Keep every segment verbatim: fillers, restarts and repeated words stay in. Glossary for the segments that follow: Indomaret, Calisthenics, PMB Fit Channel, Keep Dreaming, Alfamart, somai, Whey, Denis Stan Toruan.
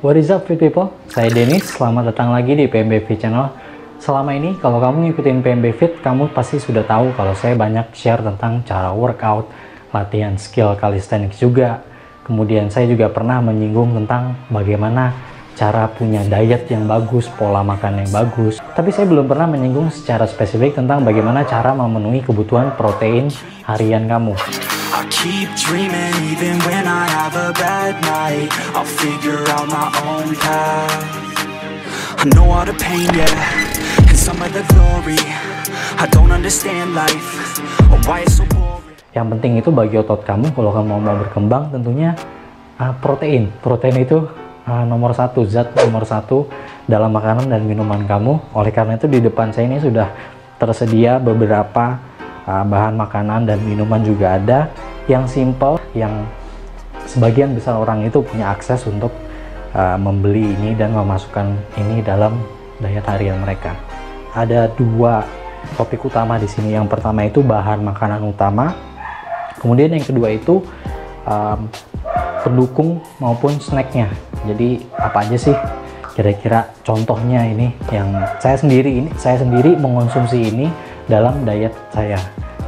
What is up fit people? Saya Dennis, selamat datang lagi di P M B Fit Channel. Selama ini kalau kamu ngikutin P M B Fit, kamu pasti sudah tahu kalau saya banyak share tentang cara workout, latihan skill calisthenics juga. Kemudian saya juga pernah menyinggung tentang bagaimana cara punya diet yang bagus, pola makan yang bagus. Tapi saya belum pernah menyinggung secara spesifik tentang bagaimana cara memenuhi kebutuhan protein harian kamu. I keep dreaming even when I have a bad night. I'll figure out my own path. I know all the pain, yeah, and some of the glory. I don't understand life, or why it's so boring. Yang penting itu bagi otot kamu, kalau kamu mau berkembang tentunya uh, protein. Protein itu uh, nomor satu, zat nomor satu dalam makanan dan minuman kamu. Oleh karena itu di depan saya ini sudah tersedia beberapa uh, bahan makanan dan minuman juga ada. Yang simple, yang sebagian besar orang itu punya akses untuk uh, membeli ini dan memasukkan ini dalam diet harian mereka. Ada dua topik utama di sini. Yang pertama itu bahan makanan utama, kemudian yang kedua itu um, pendukung maupun snacknya. Jadi apa aja sih kira-kira contohnya ini yang saya sendiri ini saya sendiri mengonsumsi ini dalam diet saya.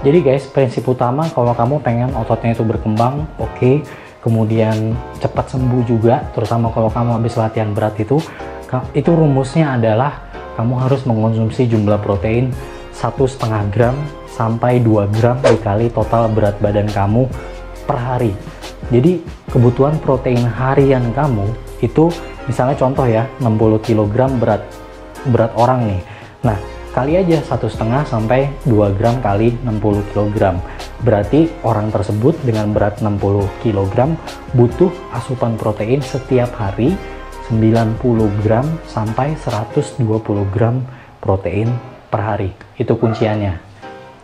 Jadi guys, prinsip utama kalau kamu pengen ototnya itu berkembang, oke, okay, kemudian cepat sembuh juga, terutama kalau kamu habis latihan berat itu, itu rumusnya adalah kamu harus mengkonsumsi jumlah protein satu koma lima gram sampai dua gram dikali total berat badan kamu per hari. Jadi kebutuhan protein harian kamu itu misalnya contoh ya, enam puluh kilogram berat berat orang nih. Nah, kali aja satu setengah sampai dua gram kali enam puluh kilogram, berarti orang tersebut dengan berat enam puluh kilogram butuh asupan protein setiap hari sembilan puluh gram sampai seratus dua puluh gram protein per hari. Itu kunciannya,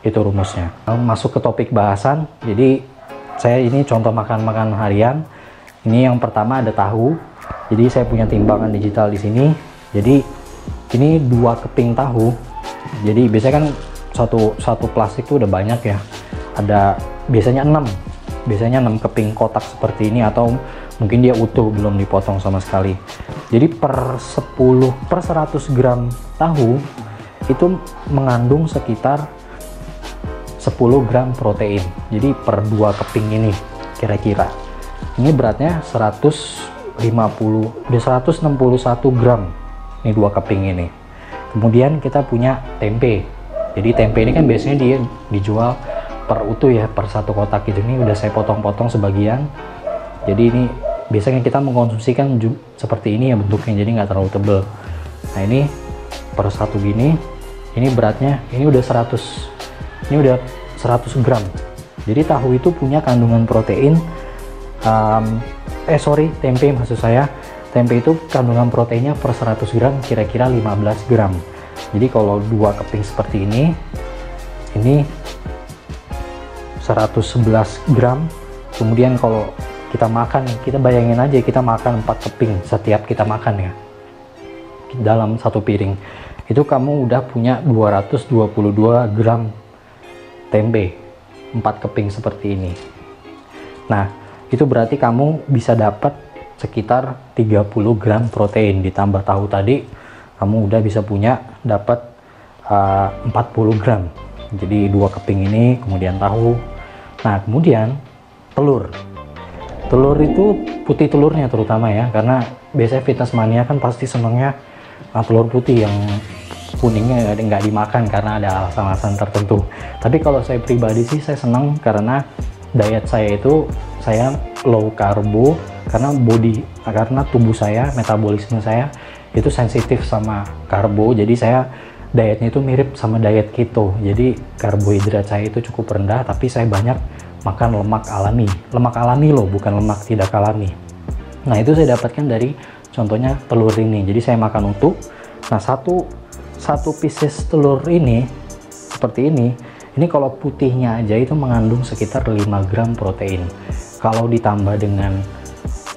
itu rumusnya. Masuk ke topik bahasan. Jadi saya ini contoh makan-makan harian. Ini yang pertama ada tahu. Jadi saya punya timbangan digital di sini. Jadi ini dua keping tahu. Jadi biasanya kan satu satu plastik tuh udah banyak ya, ada biasanya enam biasanya enam keping kotak seperti ini, atau mungkin dia utuh belum dipotong sama sekali. Jadi per sepuluh per seratus gram tahu itu mengandung sekitar sepuluh gram protein. Jadi per dua keping ini kira-kira ini beratnya seratus lima puluh seratus enam puluh satu gram ini dua keping ini. Kemudian kita punya tempe. Jadi tempe ini kan biasanya dia dijual per utuh ya, per satu kotak gitu. Ini udah saya potong-potong sebagian. Jadi ini biasanya kita mengkonsumsikan seperti ini ya bentuknya, jadi nggak terlalu tebel. Nah ini per satu gini. Ini beratnya, ini udah seratus. Ini udah seratus gram. Jadi tahu itu punya kandungan protein. Um, eh sorry, tempe maksud saya. Tempe itu kandungan proteinnya per seratus gram kira-kira lima belas gram. Jadi kalau dua keping seperti ini, ini seratus sebelas gram. Kemudian kalau kita makan, kita bayangin aja kita makan empat keping setiap kita makan ya, dalam satu piring. Itu kamu udah punya dua ratus dua puluh dua gram tempe, empat keping seperti ini. Nah, itu berarti kamu bisa dapat sekitar tiga puluh gram protein. Ditambah tahu tadi kamu udah bisa punya dapat uh, empat puluh gram. Jadi dua keping ini kemudian tahu. Nah kemudian telur. Telur itu putih telurnya terutama ya, karena biasanya fitness mania kan pasti senangnya uh, telur putih, yang kuningnya nggak dimakan karena ada alasan-alasan tertentu. Tapi kalau saya pribadi sih saya senang karena diet saya itu saya low karbo, karena body karena tubuh saya, metabolisme saya itu sensitif sama karbo. Jadi saya dietnya itu mirip sama diet keto. Jadi karbohidrat saya itu cukup rendah, tapi saya banyak makan lemak alami. Lemak alami loh, bukan lemak tidak alami. Nah itu saya dapatkan dari contohnya telur ini. Jadi saya makan utuh. Nah satu satu pieces telur ini seperti ini, ini kalau putihnya aja itu mengandung sekitar lima gram protein. Kalau ditambah dengan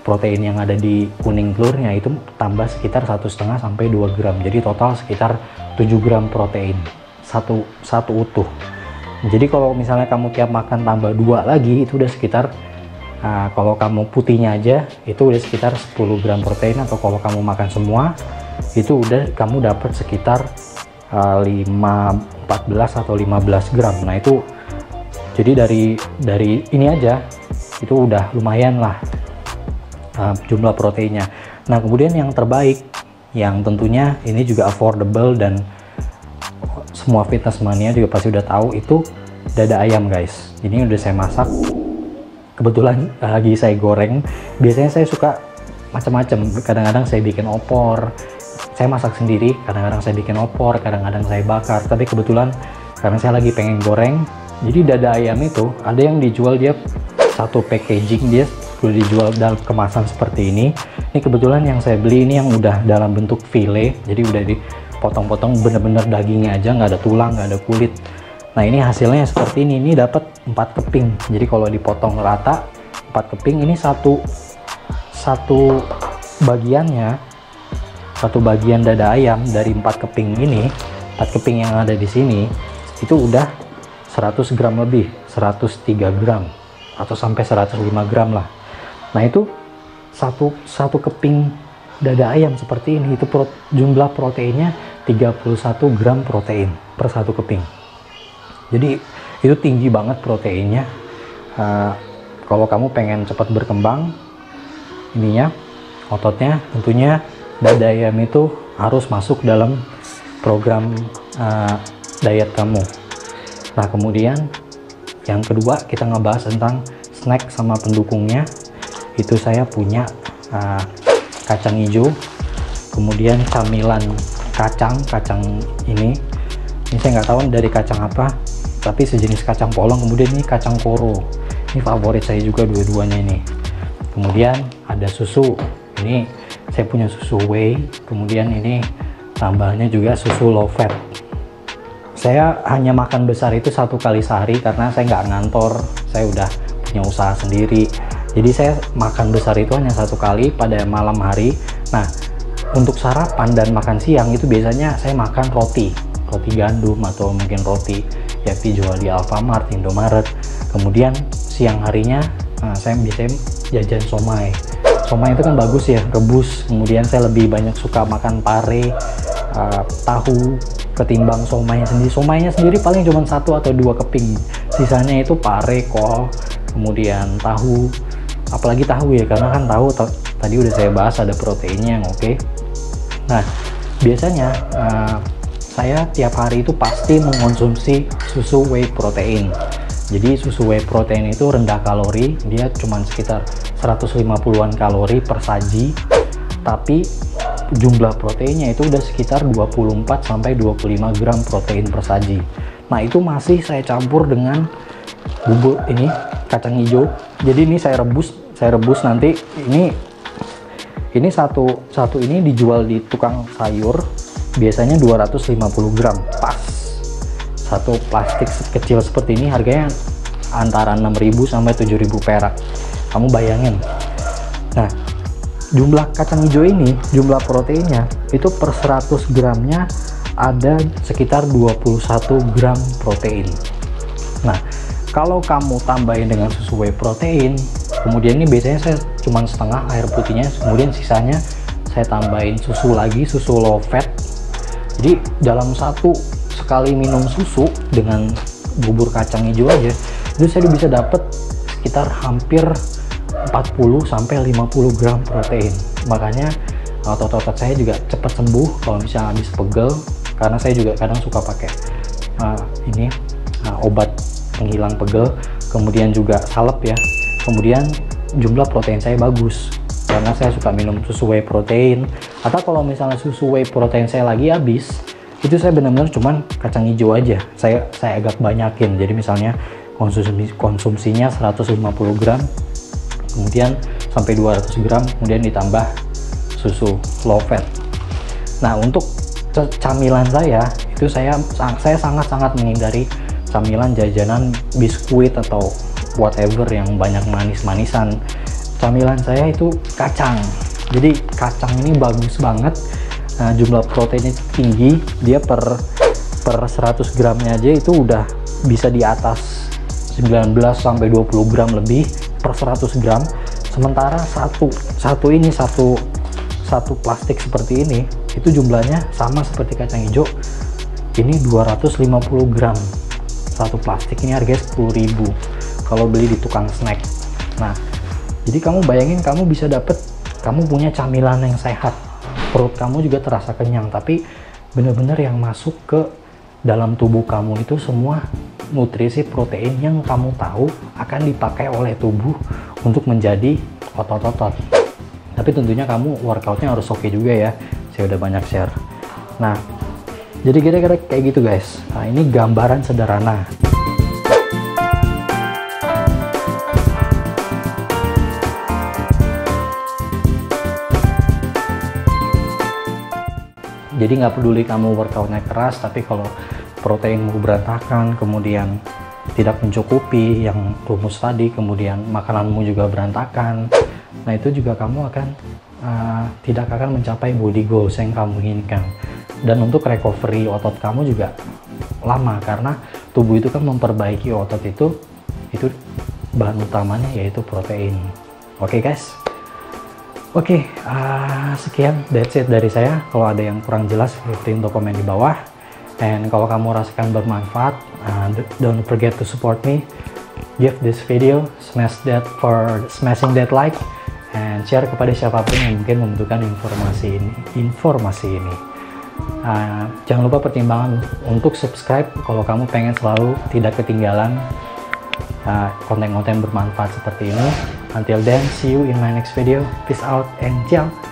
protein yang ada di kuning telurnya itu tambah sekitar satu koma lima sampai dua gram. Jadi total sekitar tujuh gram protein satu, satu utuh. Jadi kalau misalnya kamu tiap makan tambah dua lagi itu udah sekitar Nah, kalau kamu putihnya aja itu udah sekitar sepuluh gram protein, atau kalau kamu makan semua itu udah kamu dapat sekitar uh, lima, empat belas atau lima belas gram. Nah itu jadi dari dari ini aja itu udah lumayan lah uh, jumlah proteinnya. Nah kemudian yang terbaik, yang tentunya ini juga affordable dan semua fitness mania juga pasti udah tahu, itu dada ayam guys. Ini udah saya masak, kebetulan lagi saya goreng. Biasanya saya suka macam-macam, kadang-kadang saya bikin opor, saya masak sendiri, kadang-kadang saya bikin opor, kadang-kadang saya bakar. Tapi kebetulan karena saya lagi pengen goreng, jadi dada ayam itu ada yang dijual dia satu packaging, dia udah dijual dalam kemasan seperti ini. Ini kebetulan yang saya beli ini yang udah dalam bentuk file, jadi udah dipotong-potong bener-bener dagingnya aja, nggak ada tulang, nggak ada kulit. Nah ini hasilnya seperti ini. Ini dapat empat keping. Jadi kalau dipotong rata empat keping, ini satu satu bagiannya, satu bagian dada ayam dari empat keping ini, empat keping yang ada di sini itu udah seratus gram lebih, seratus tiga gram atau sampai seratus lima gram lah. Nah itu satu satu keping dada ayam seperti ini itu pro, jumlah proteinnya tiga puluh satu gram protein per satu keping. Jadi itu tinggi banget proteinnya. Uh, kalau kamu pengen cepat berkembang ininya, ototnya, tentunya dada ayam itu harus masuk dalam program uh, diet kamu. Nah kemudian yang kedua kita ngebahas tentang snack sama pendukungnya. Itu saya punya uh, kacang hijau, kemudian camilan kacang, kacang ini ini saya nggak tahu dari kacang apa, tapi sejenis kacang polong. Kemudian ini kacang koro, ini favorit saya juga dua-duanya ini. Kemudian ada susu, ini saya punya susu whey. Kemudian ini tambahannya juga susu low fat. Saya hanya makan besar itu satu kali sehari karena saya nggak ngantor, saya udah punya usaha sendiri, jadi saya makan besar itu hanya satu kali pada malam hari. Nah untuk sarapan dan makan siang itu biasanya saya makan roti, roti gandum atau mungkin roti ya dijual di Alfamart, Indomaret. Kemudian siang harinya nah, saya biasanya jajan somai. Somai itu kan bagus ya, rebus. Kemudian saya lebih banyak suka makan pare, uh, tahu ketimbang somainya sendiri. Somainya sendiri paling cuma satu atau dua keping, sisanya itu pare, kol, kemudian tahu. Apalagi tahu ya, karena kan tahu tadi udah saya bahas ada proteinnya yang oke. Okay. Nah biasanya uh, saya tiap hari itu pasti mengonsumsi susu whey protein. Jadi susu whey protein itu rendah kalori, dia cuma sekitar seratus lima puluhan kalori per saji, tapi jumlah proteinnya itu udah sekitar dua puluh empat sampai dua puluh lima gram protein per saji. Nah itu masih saya campur dengan bubur ini, kacang hijau. Jadi ini saya rebus, saya rebus nanti ini ini satu satu ini dijual di tukang sayur. Biasanya dua ratus lima puluh gram pas, satu plastik kecil seperti ini harganya antara enam ribu sampai tujuh ribu perak. Kamu bayangin. Nah jumlah kacang hijau ini, jumlah proteinnya itu per seratus gramnya ada sekitar dua puluh satu gram protein. Nah kalau kamu tambahin dengan susu whey protein, kemudian ini biasanya saya cuman setengah air putihnya, kemudian sisanya saya tambahin susu lagi, susu low fat. Jadi dalam satu sekali minum susu dengan bubur kacang hijau aja itu saya bisa dapat sekitar hampir empat puluh sampai lima puluh gram protein. Makanya otot-otot saya juga cepat sembuh kalau misalnya habis pegel, karena saya juga kadang suka pakai uh, ini uh, obat penghilang pegel, kemudian juga salep ya. Kemudian jumlah protein saya bagus karena saya suka minum susu whey protein, atau kalau misalnya susu whey protein saya lagi habis itu saya benar-benar cuman kacang hijau aja saya saya agak banyakin. Jadi misalnya konsumsi konsumsinya seratus lima puluh gram, kemudian sampai dua ratus gram, kemudian ditambah susu low fat. Nah untuk camilan saya itu saya saya sangat-sangat menghindari camilan jajanan biskuit atau whatever yang banyak manis-manisan. Camilan saya itu kacang. Jadi kacang ini bagus banget, nah, jumlah proteinnya tinggi, dia per per seratus gramnya aja itu udah bisa di atas sembilan belas sampai dua puluh gram lebih. per seratus gram. Sementara satu satu ini satu satu plastik seperti ini itu jumlahnya sama seperti kacang hijau. Ini dua ratus lima puluh gram satu plastik, ini harganya sepuluh ribu kalau beli di tukang snack. Nah, jadi kamu bayangin, kamu bisa dapet, kamu punya camilan yang sehat, perut kamu juga terasa kenyang, tapi bener-bener yang masuk ke dalam tubuh kamu itu semua nutrisi protein yang kamu tahu akan dipakai oleh tubuh untuk menjadi otot-otot. Tapi tentunya kamu workoutnya harus oke juga ya, saya udah banyak share. Nah, jadi kira-kira kayak gitu guys. Nah, ini gambaran sederhana. Jadi nggak peduli kamu workoutnya keras, tapi kalau proteinmu berantakan, kemudian tidak mencukupi yang rumus tadi, kemudian makananmu juga berantakan, nah itu juga kamu akan uh, tidak akan mencapai body goals yang kamu inginkan. Dan untuk recovery otot kamu juga lama, karena tubuh itu kan memperbaiki otot itu, itu bahan utamanya yaitu protein. Oke guys? Oke, okay, uh, sekian, that's it dari saya. Kalau ada yang kurang jelas, leave untuk komen di bawah. And kalau kamu rasakan bermanfaat, uh, don't forget to support me. Give this video, smash that for smashing that like, and share kepada siapapun yang mungkin membutuhkan informasi ini. Informasi ini. Uh, jangan lupa pertimbangan untuk subscribe kalau kamu pengen selalu tidak ketinggalan konten-konten uh, bermanfaat seperti ini. Until then, see you in my next video. Peace out and ciao.